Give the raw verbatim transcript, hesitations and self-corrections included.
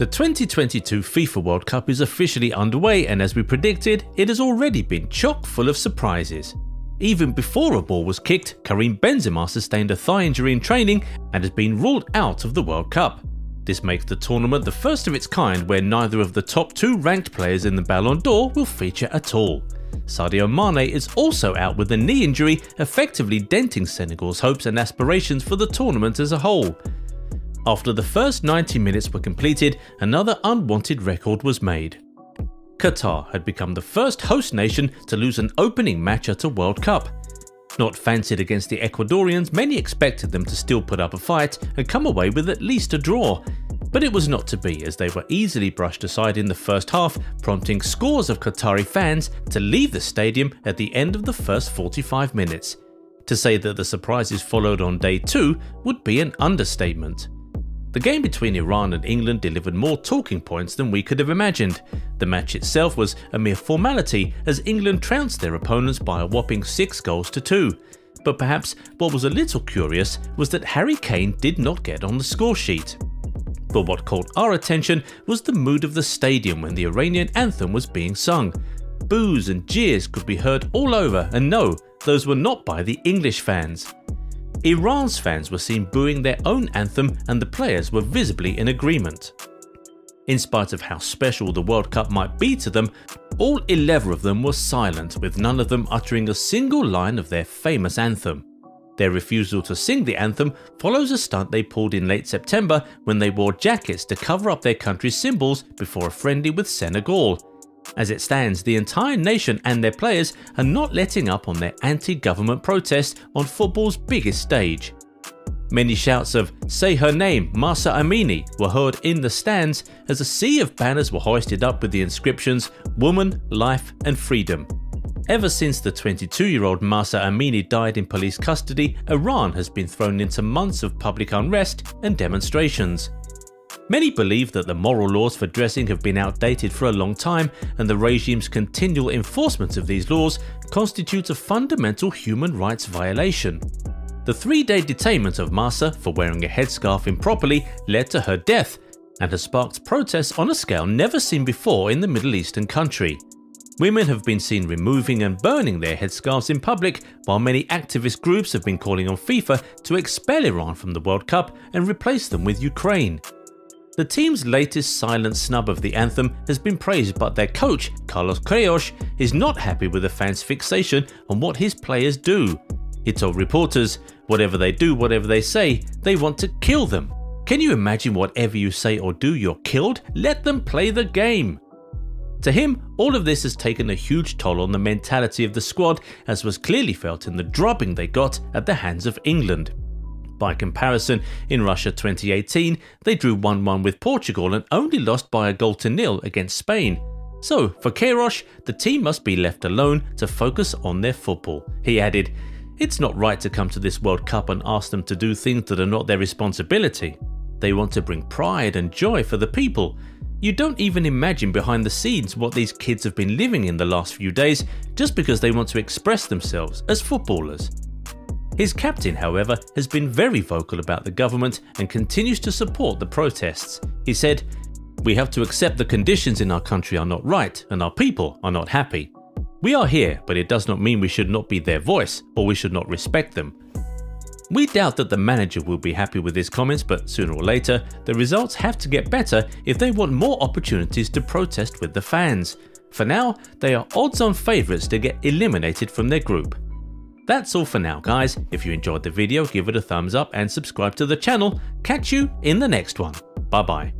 The twenty twenty-two FIFA World Cup is officially underway, and as we predicted, it has already been chock full of surprises. Even before a ball was kicked, Karim Benzema sustained a thigh injury in training and has been ruled out of the World Cup. This makes the tournament the first of its kind where neither of the top two ranked players in the Ballon d'Or will feature at all. Sadio Mane is also out with a knee injury, effectively denting Senegal's hopes and aspirations for the tournament as a whole. After the first ninety minutes were completed, another unwanted record was made. Qatar had become the first host nation to lose an opening match at a World Cup. Not fancied against the Ecuadorians, many expected them to still put up a fight and come away with at least a draw. But it was not to be, as they were easily brushed aside in the first half, prompting scores of Qatari fans to leave the stadium at the end of the first forty-five minutes. To say that the surprises followed on day two would be an understatement. The game between Iran and England delivered more talking points than we could have imagined. The match itself was a mere formality, as England trounced their opponents by a whopping six goals to two. But perhaps what was a little curious was that Harry Kane did not get on the score sheet. But what caught our attention was the mood of the stadium when the Iranian anthem was being sung. Boos and jeers could be heard all over, and no, those were not by the English fans. Iran's fans were seen booing their own anthem, and the players were visibly in agreement. In spite of how special the World Cup might be to them, all eleven of them were silent, with none of them uttering a single line of their famous anthem. Their refusal to sing the anthem follows a stunt they pulled in late September when they wore jackets to cover up their country's symbols before a friendly with Senegal. As it stands, the entire nation and their players are not letting up on their anti-government protest on football's biggest stage. Many shouts of "Say her name, Mahsa Amini" were heard in the stands as a sea of banners were hoisted up with the inscriptions "Woman, Life and Freedom." Ever since the twenty-two-year-old Mahsa Amini died in police custody, Iran has been thrown into months of public unrest and demonstrations. Many believe that the moral laws for dressing have been outdated for a long time, and the regime's continual enforcement of these laws constitutes a fundamental human rights violation. The three-day detainment of Mahsa for wearing a headscarf improperly led to her death, and has sparked protests on a scale never seen before in the Middle Eastern country. Women have been seen removing and burning their headscarves in public, while many activist groups have been calling on FIFA to expel Iran from the World Cup and replace them with Ukraine. The team's latest silent snub of the anthem has been praised, but their coach, Carlos Queiroz, is not happy with the fans' fixation on what his players do. He told reporters, "Whatever they do, whatever they say, they want to kill them. Can you imagine whatever you say or do, you're killed? Let them play the game." To him, all of this has taken a huge toll on the mentality of the squad, as was clearly felt in the drubbing they got at the hands of England. By comparison, in Russia twenty eighteen, they drew one one with Portugal and only lost by a goal to nil against Spain. So, for Queiroz, the team must be left alone to focus on their football. He added, "It's not right to come to this World Cup and ask them to do things that are not their responsibility. They want to bring pride and joy for the people. You don't even imagine behind the scenes what these kids have been living in the last few days just because they want to express themselves as footballers." His captain, however, has been very vocal about the government and continues to support the protests. He said, "We have to accept the conditions in our country are not right and our people are not happy. We are here, but it does not mean we should not be their voice or we should not respect them." We doubt that the manager will be happy with his comments, but sooner or later, the results have to get better if they want more opportunities to protest with the fans. For now, they are odds-on favourites to get eliminated from their group. That's all for now, guys. If you enjoyed the video, give it a thumbs up and subscribe to the channel. Catch you in the next one. Bye bye.